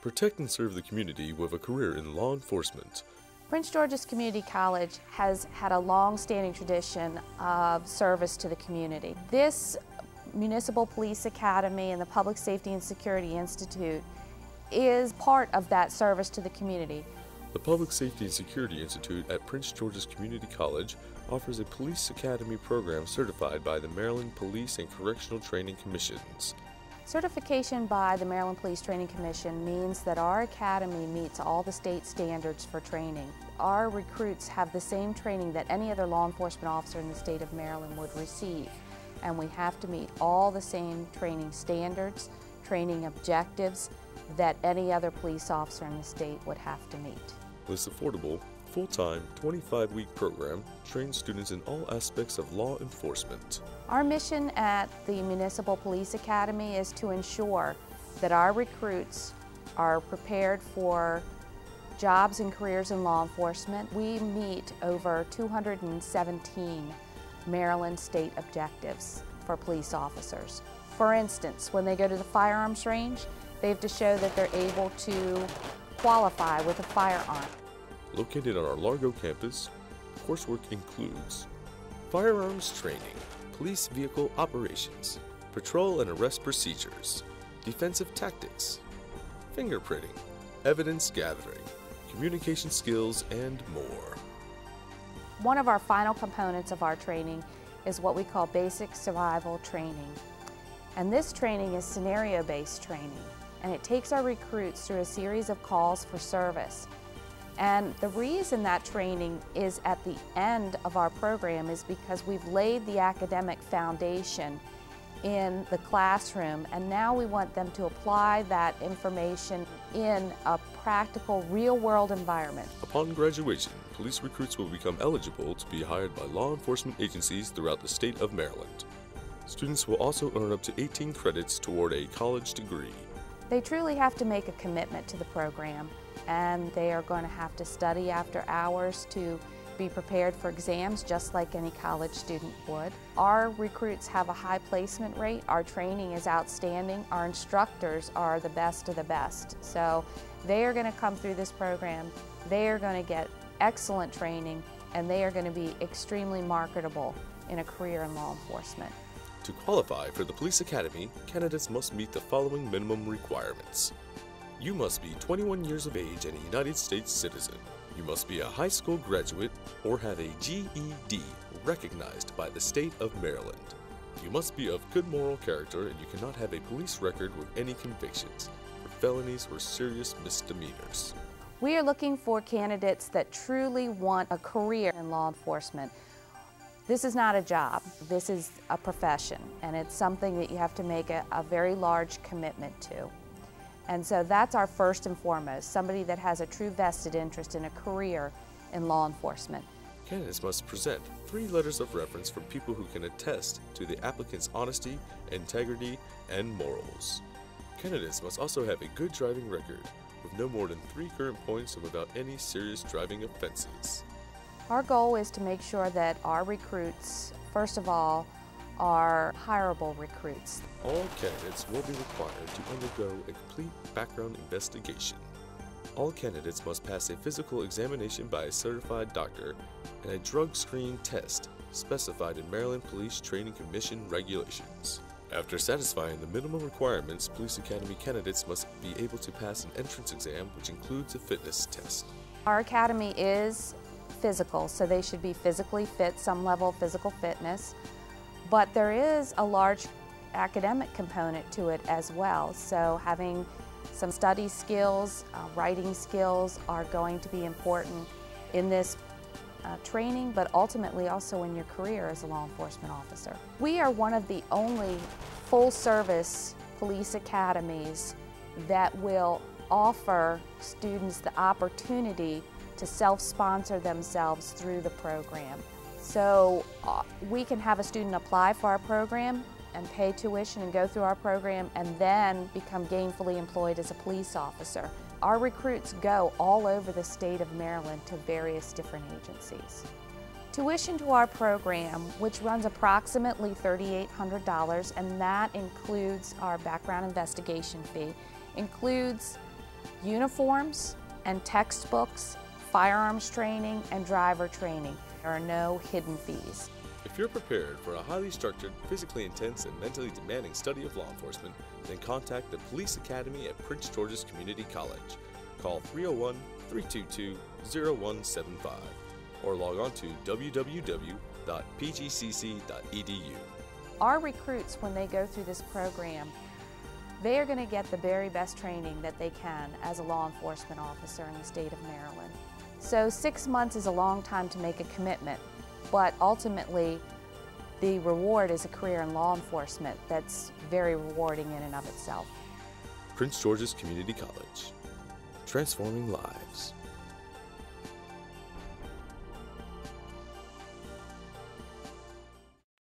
protect and serve the community with a career in law enforcement. Prince George's Community College has had a long-standing tradition of service to the community. This Municipal Police Academy and the Public Safety and Security Institute is part of that service to the community. The Public Safety and Security Institute at Prince George's Community College offers a Police Academy program certified by the Maryland Police and Correctional Training Commissions. Certification by the Maryland Police Training Commission means that our academy meets all the state standards for training. Our recruits have the same training that any other law enforcement officer in the state of Maryland would receive, and we have to meet all the same training standards, training objectives that any other police officer in the state would have to meet. This affordable, full-time, 25-week program trains students in all aspects of law enforcement. Our mission at the Municipal Police Academy is to ensure that our recruits are prepared for jobs and careers in law enforcement. We meet over 217 Maryland state objectives for police officers. For instance, when they go to the firearms range, they have to show that they're able to qualify with a firearm. Located on our Largo campus, coursework includes firearms training, police vehicle operations, patrol and arrest procedures, defensive tactics, fingerprinting, evidence gathering, communication skills, and more. One of our final components of our training is what we call basic survival training. And this training is scenario-based training, and it takes our recruits through a series of calls for service. And the reason that training is at the end of our program is because we've laid the academic foundation in the classroom, and now we want them to apply that information in a practical, real-world environment. Upon graduation, police recruits will become eligible to be hired by law enforcement agencies throughout the state of Maryland. Students will also earn up to 18 credits toward a college degree. They truly have to make a commitment to the program, and they are going to have to study after hours to be prepared for exams just like any college student would. Our recruits have a high placement rate. Our training is outstanding. Our instructors are the best of the best. So they are going to come through this program, they are going to get excellent training, and they are going to be extremely marketable in a career in law enforcement. To qualify for the Police Academy, candidates must meet the following minimum requirements. You must be 21 years of age and a United States citizen. You must be a high school graduate or have a GED recognized by the state of Maryland. You must be of good moral character, and you cannot have a police record with any convictions for felonies or serious misdemeanors. We are looking for candidates that truly want a career in law enforcement. This is not a job, this is a profession, and it's something that you have to make a very large commitment to. And so that's our first and foremost, somebody that has a true vested interest in a career in law enforcement. Candidates must present 3 letters of reference from people who can attest to the applicant's honesty, integrity, and morals. Candidates must also have a good driving record with no more than 3 current points and without any serious driving offenses. Our goal is to make sure that our recruits, first of all, are hireable recruits. All candidates will be required to undergo a complete background investigation. All candidates must pass a physical examination by a certified doctor and a drug screen test specified in Maryland Police Training Commission regulations. After satisfying the minimum requirements, Police Academy candidates must be able to pass an entrance exam, which includes a fitness test. Our academy is physical, so they should be physically fit, some level of physical fitness, but there is a large academic component to it as well, so having some study skills, writing skills are going to be important in this training, but ultimately also in your career as a law enforcement officer. We are one of the only full-service police academies that will offer students the opportunity to self-sponsor themselves through the program. So we can have a student apply for our program and pay tuition and go through our program and then become gainfully employed as a police officer. Our recruits go all over the state of Maryland to various different agencies. Tuition to our program, which runs approximately $3,800, and that includes our background investigation fee, includes Uniforms and textbooks, firearms training, and driver training. There are no hidden fees. If you're prepared for a highly structured, physically intense, and mentally demanding study of law enforcement, then contact the Police Academy at Prince George's Community College. Call 301-322-0175 or log on to www.pgcc.edu. Our recruits, when they go through this program, they are going to get the very best training that they can as a law enforcement officer in the state of Maryland. So 6 months is a long time to make a commitment, but ultimately the reward is a career in law enforcement that's very rewarding in and of itself. Prince George's Community College, transforming lives.